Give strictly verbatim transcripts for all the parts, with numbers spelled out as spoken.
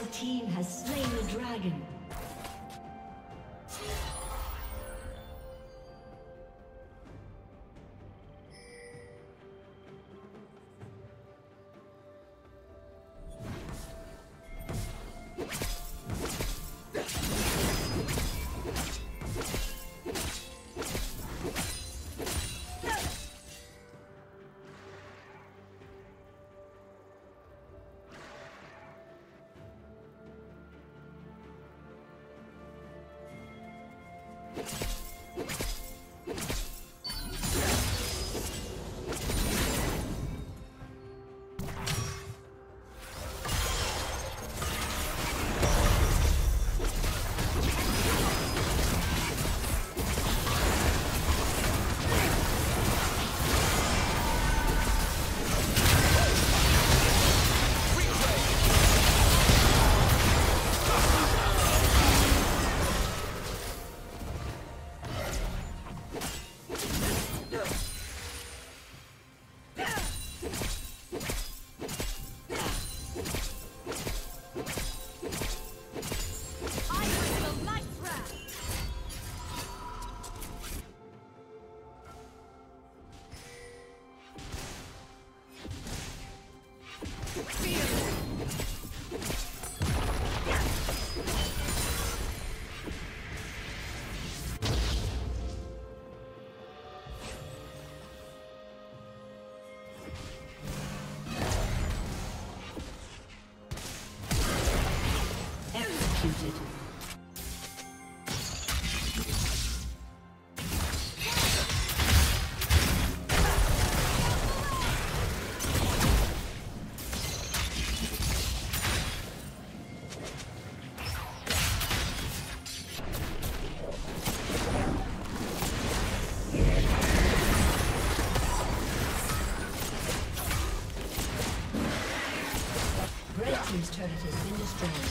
Red team has slain the dragon. His turret has been destroyed.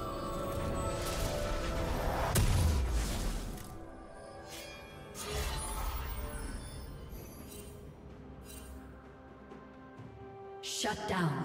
Shut down.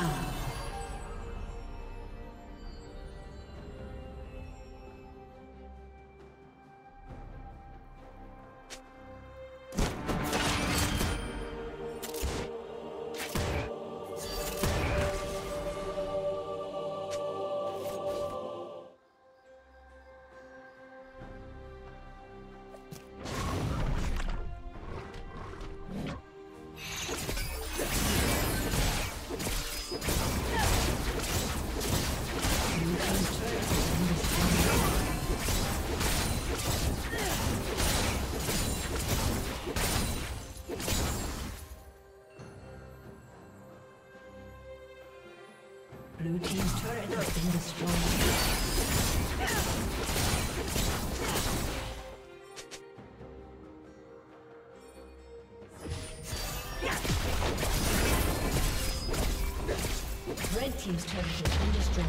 down. Blue team's turret has been destroyed. Red team's turret has been destroyed.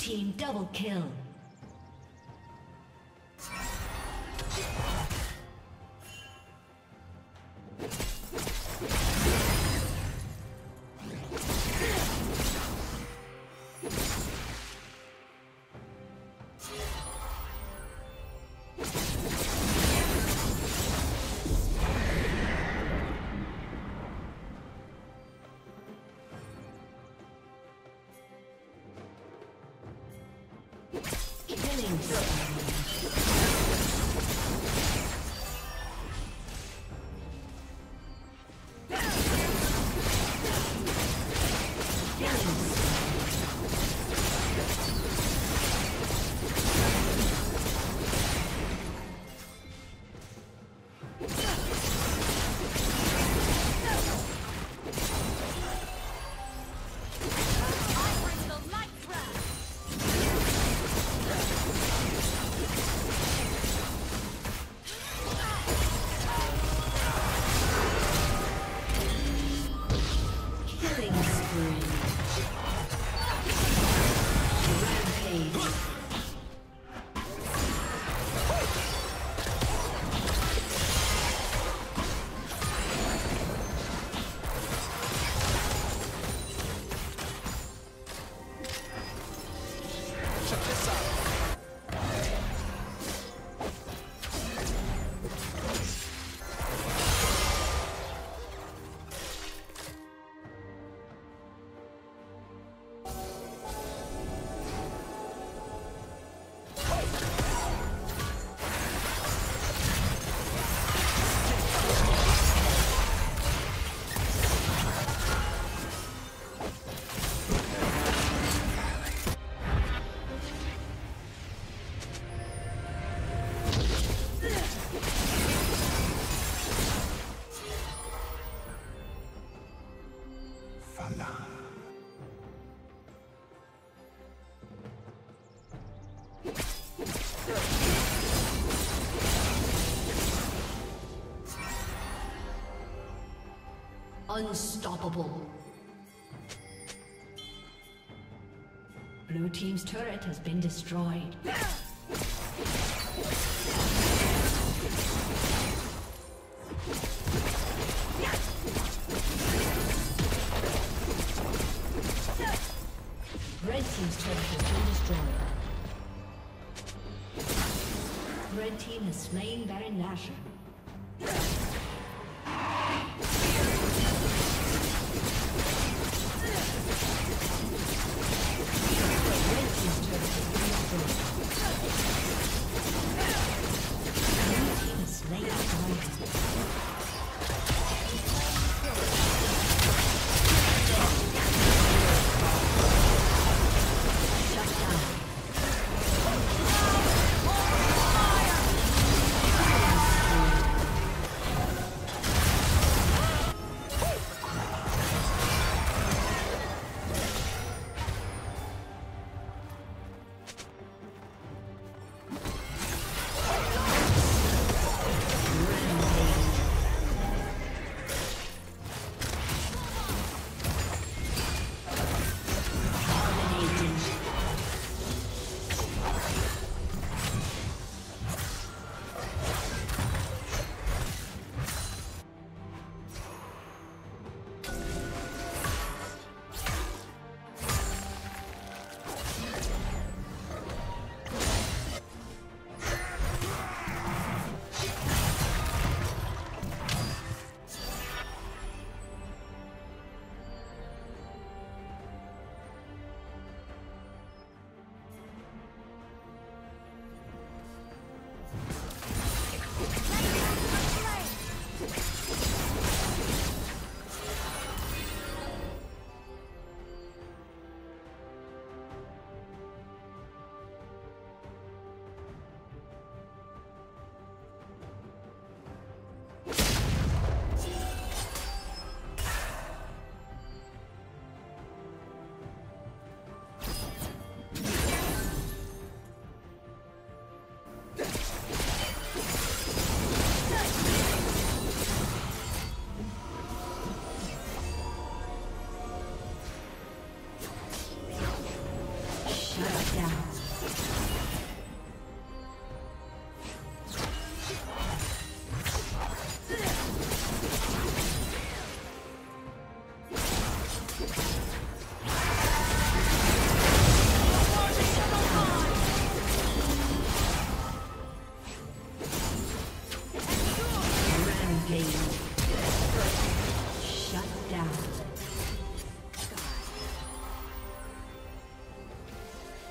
Team double kill. You Unstoppable. Blue team's turret has been destroyed. Red team's turret has been destroyed. Red team has slain Baron Nashor.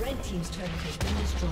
Red team's turret has been destroyed.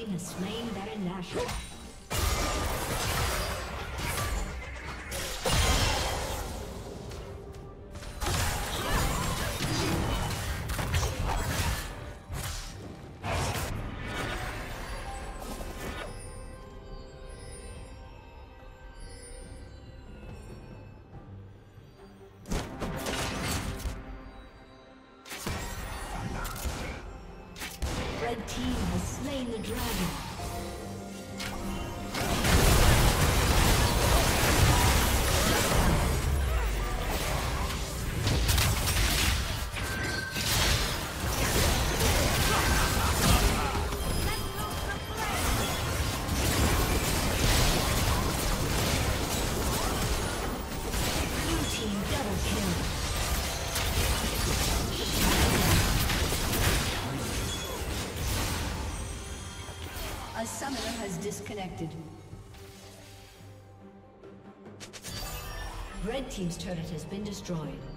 team has slain Baron Nashor. A summoner has disconnected. Red Team's turret has been destroyed.